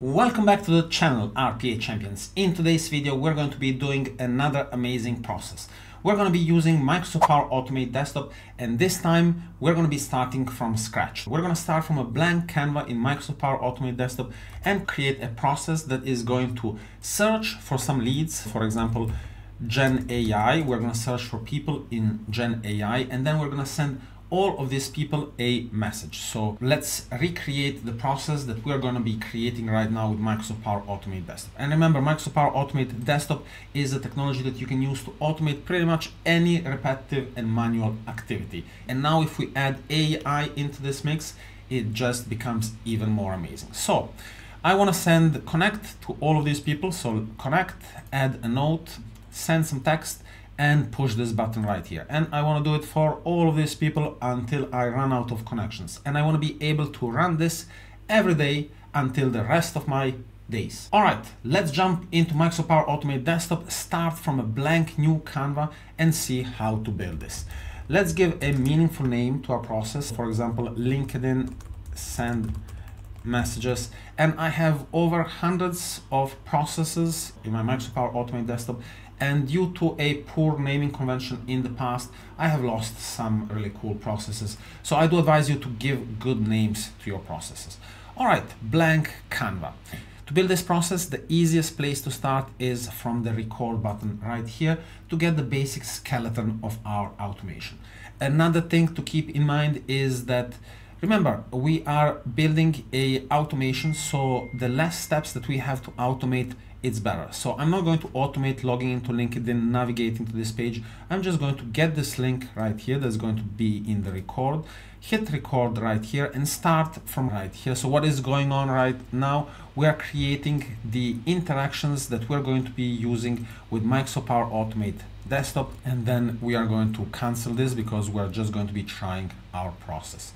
Welcome back to the channel RPA Champions. In today's video we're going to be doing another amazing process. We're going to be using Microsoft Power Automate Desktop, and this time we're going to be starting from scratch. We're going to start from a blank canvas in Microsoft Power Automate Desktop and create a process that is going to search for some leads, for example Gen AI. We're going to search for people in Gen AI, and then we're going to send all of these people a message. So let's recreate the process that we're going to be creating right now with Microsoft Power Automate Desktop. And remember, Microsoft Power Automate Desktop is a technology that you can use to automate pretty much any repetitive and manual activity. And now if we add AI into this mix, it just becomes even more amazing. So I want to send connect to all of these people. So connect, add a note, send some text, and push this button right here. And I want to do it for all of these people until I run out of connections. And I want to be able to run this every day until the rest of my days. All right, let's jump into Microsoft Power Automate Desktop, start from a blank new canvas and see how to build this. Let's give a meaningful name to our process. For example, LinkedIn send messages. And I have over hundreds of processes in my Microsoft Power Automate Desktop, and due to a poor naming convention in the past, I have lost some really cool processes. So I do advise you to give good names to your processes. All right, blank canvas. To build this process, the easiest place to start is from the record button right here to get the basic skeleton of our automation. Another thing to keep in mind is that, remember, we are building a automation, so the less steps that we have to automate, it's better. So I'm not going to automate logging into LinkedIn, navigating to this page. I'm just going to get this link right here that's going to be in the record, hit record right here and start from right here. So what is going on right now? We are creating the interactions that we're going to be using with Microsoft Power Automate Desktop, and then we are going to cancel this because we're just going to be trying our process.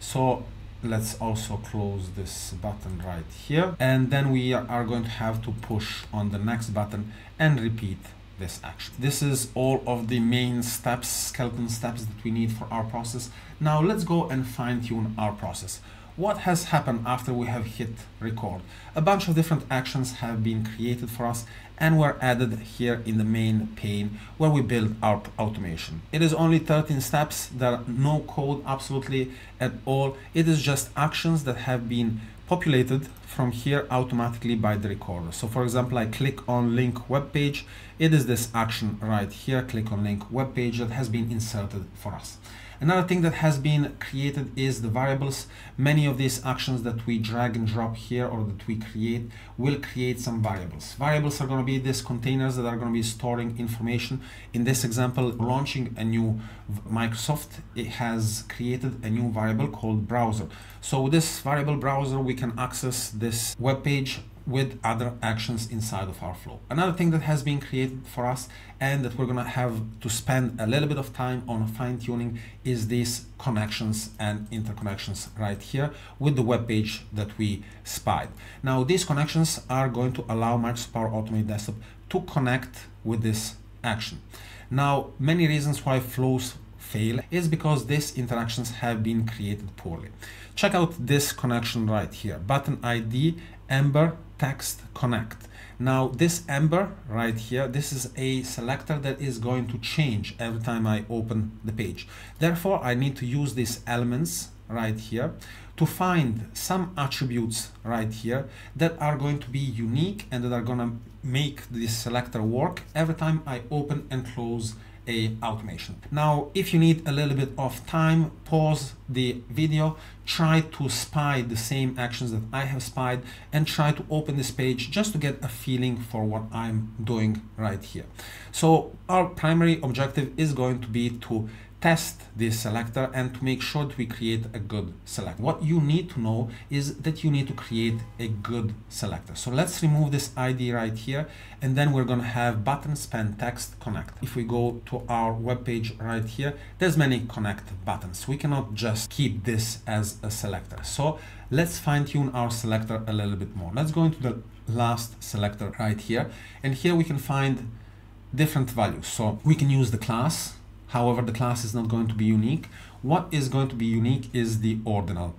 So let's also close this button right here, and then we are going to have to push on the next button and repeat this action. This is all of the main steps, skeleton steps that we need for our process. Now let's go and fine-tune our process. What has happened after we have hit record? A bunch of different actions have been created for us and were added here in the main pane where we build our automation. It is only 13 steps. There are no code absolutely at all. It is just actions that have been populated from here automatically by the recorder. So for example, I click on link web page. It is this action right here, click on link web page, that has been inserted for us. Another thing that has been created is the variables. Many of these actions that we drag and drop here or that we create will create some variables. Variables are going to be these containers that are going to be storing information. In this example, launching a new Microsoft, it has created a new variable called browser. So with this variable browser, we can access this web page with other actions inside of our flow. Another thing that has been created for us and that we're gonna have to spend a little bit of time on fine-tuning is these connections and interconnections right here with the web page that we spied. Now these connections are going to allow Microsoft Power Automate Desktop to connect with this action. Now many reasons why flows fail is because these interactions have been created poorly. Check out this connection right here, button ID Ember text connect. Now this Ember right here, this is a selector that is going to change every time I open the page. Therefore, I need to use these elements right here to find some attributes right here that are going to be unique and that are going to make this selector work every time I open and close a automation. Now, if you need a little bit of time, pause the video, try to spy the same actions that I have spied and try to open this page just to get a feeling for what I'm doing right here. So our primary objective is going to be to test this selector and to make sure that we create a good selector. What you need to know is that you need to create a good selector. So let's remove this ID right here, and then we're going to have button span text connect. If we go to our web page right here, there's many connect buttons. We cannot just keep this as a selector. So let's fine-tune our selector a little bit more. Let's go into the last selector right here, and here we can find different values. So we can use the class. However, the class is not going to be unique. What is going to be unique is the ordinal.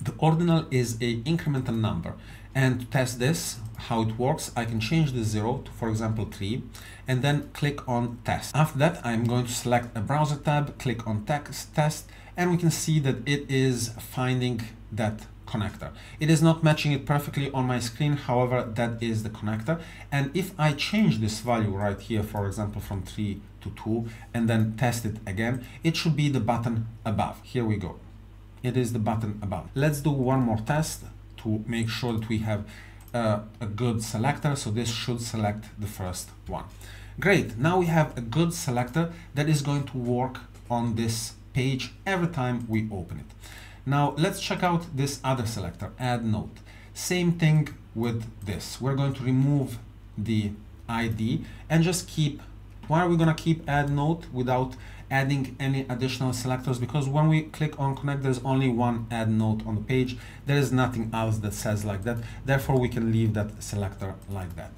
The ordinal is an incremental number. And to test this, how it works, I can change the 0 to, for example, 3, and then click on test. After that, I'm going to select a browser tab, click on test, and we can see that it is finding that connector. It is not matching it perfectly on my screen, however, that is the connector. And if I change this value right here, for example, from 3 to 2, and then test it again, it should be the button above. Here we go. It is the button above. Let's do one more test to make sure that we have a good selector. So this should select the first one. Great. Now we have a good selector that is going to work on this page every time we open it. Now let's check out this other selector, add note. Same thing with this. We're going to remove the ID and just keep. Why are we going to keep add note without adding any additional selectors? Because when we click on connect, there's only one add note on the page. There is nothing else that says like that. Therefore, we can leave that selector like that.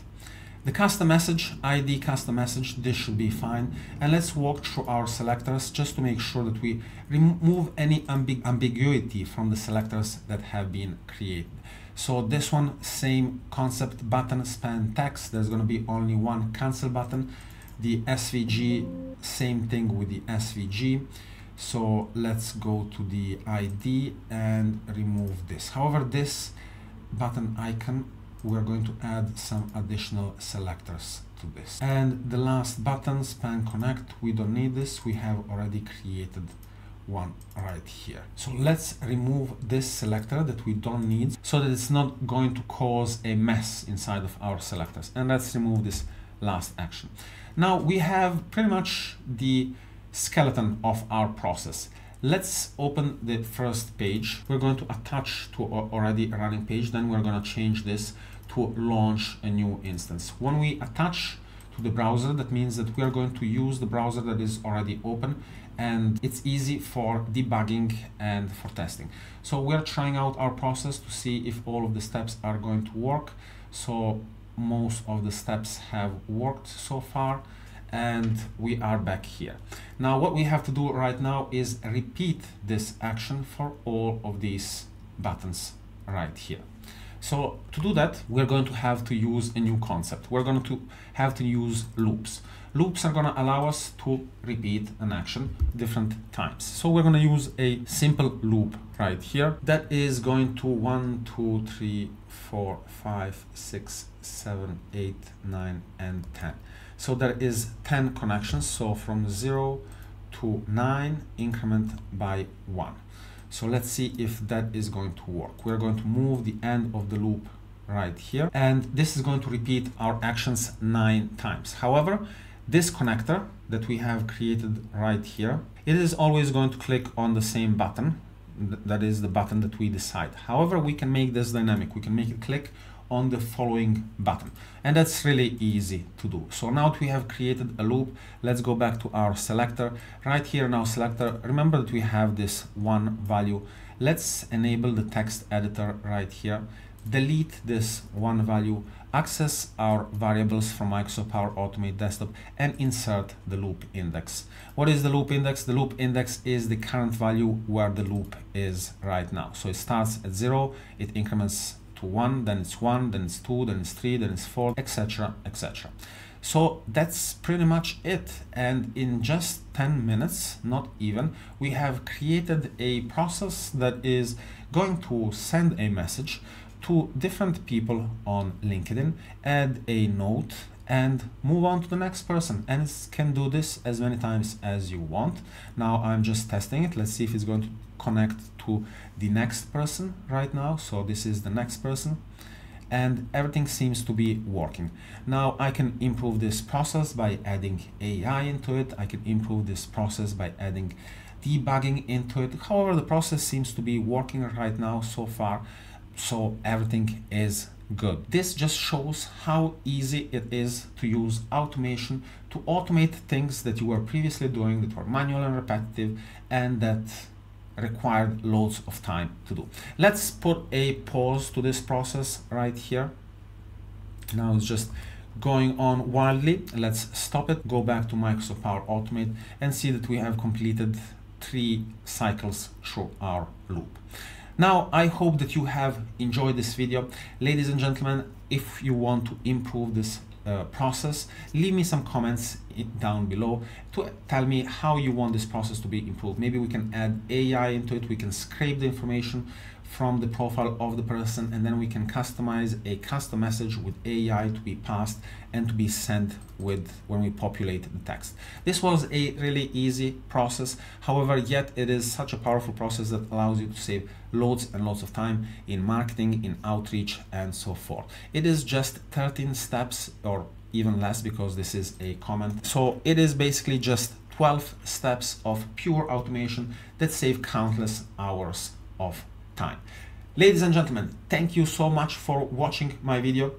The custom message, ID custom message, this should be fine. And let's walk through our selectors just to make sure that we remove any ambiguity from the selectors that have been created. So this one, same concept, button span text. There's going to be only one cancel button. The SVG, same thing with the SVG. So let's go to the ID and remove this. However, this button icon, we're going to add some additional selectors to this. And the last button, span connect, we don't need this. We have already created one right here. So let's remove this selector that we don't need so that it's not going to cause a mess inside of our selectors. And let's remove this last action. Now we have pretty much the skeleton of our process. Let's open the first page. We're going to attach to already a running page. Then we're going to change this to launch a new instance. When we attach to the browser, that means that we are going to use the browser that is already open, and it's easy for debugging and for testing. So we're trying out our process to see if all of the steps are going to work. So most of the steps have worked so far. And we are back here. Now what we have to do right now is repeat this action for all of these buttons right here. So to do that, we're going to have to use a new concept. We're going to have to use loops. Loops are going to allow us to repeat an action different times. So we're going to use a simple loop right here that is going to 1, 2, 3, 4, 5, 6, 7, 8, 9, and 10. So there is 10 connections. So from 0 to 9, increment by 1. So let's see if that is going to work. We're going to move the end of the loop right here. And this is going to repeat our actions 9 times. However, this connector that we have created right here, it is always going to click on the same button. That is the button that we decide. However, we can make this dynamic. We can make it click on the following button, and that's really easy to do. So now that we have created a loop, let's go back to our selector right here. Now selector, remember that we have this one value. Let's enable the text editor right here, delete this one value, access our variables from Microsoft Power Automate Desktop, and insert the loop index. What is the loop index? The loop index is the current value where the loop is right now. So it starts at 0, it increments 1, then it's 1, then it's 2, then it's 3, then it's 4, etc., etc. So that's pretty much it. And in just 10 minutes, not even, we have created a process that is going to send a message to different people on LinkedIn, add a note, and move on to the next person. And it can do this as many times as you want. Now I'm just testing it. Let's see if it's going to connect to the next person right now. So this is the next person, and everything seems to be working. Now I can improve this process by adding AI into it. I can improve this process by adding debugging into it. However, the process seems to be working right now so far. So everything is good. This just shows how easy it is to use automation to automate things that you were previously doing that were manual and repetitive and that required loads of time to do. Let's put a pause to this process right here. Now it's just going on wildly. Let's stop it, go back to Microsoft Power Automate, and see that we have completed 3 cycles through our loop. Now, I hope that you have enjoyed this video. Ladies and gentlemen, if you want to improve this process, leave me some comments down below to tell me how you want this process to be improved. Maybe we can add AI into it, we can scrape the information from the profile of the person, and then we can customize a custom message with AI to be passed and to be sent with when we populate the text. This was a really easy process. However, yet it is such a powerful process that allows you to save loads and loads of time in marketing, in outreach, and so forth. It is just 13 steps or even less, because this is a comment. So it is basically just 12 steps of pure automation that save countless hours of time. Ladies and gentlemen, thank you so much for watching my video.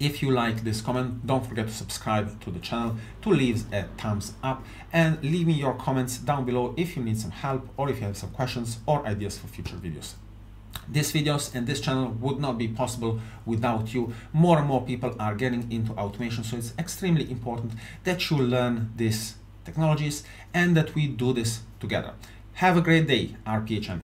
If you like this comment, don't forget to subscribe to the channel, to leave a thumbs up, and leave me your comments down below if you need some help or if you have some questions or ideas for future videos. These videos and this channel would not be possible without you. More and more people are getting into automation, so it's extremely important that you learn these technologies and that we do this together. Have a great day, RPA Champion.